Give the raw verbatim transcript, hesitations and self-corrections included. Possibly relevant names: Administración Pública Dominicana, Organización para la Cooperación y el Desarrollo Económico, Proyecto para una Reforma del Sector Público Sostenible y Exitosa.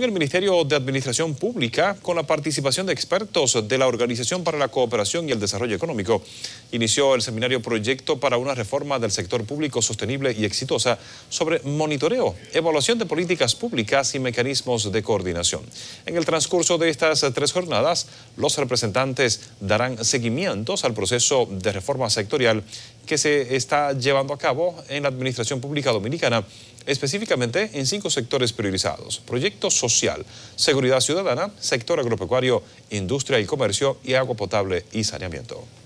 El Ministerio de Administración Pública, con la participación de expertos de la Organización para la Cooperación y el Desarrollo Económico, inició el seminario Proyecto para una Reforma del Sector Público Sostenible y Exitosa sobre monitoreo, evaluación de políticas públicas y mecanismos de coordinación. En el transcurso de estas tres jornadas, los representantes darán seguimientos al proceso de reforma sectorial que se está llevando a cabo en la Administración Pública Dominicana, específicamente en cinco sectores priorizados: proyecto social, seguridad ciudadana, sector agropecuario, industria y comercio y agua potable y saneamiento.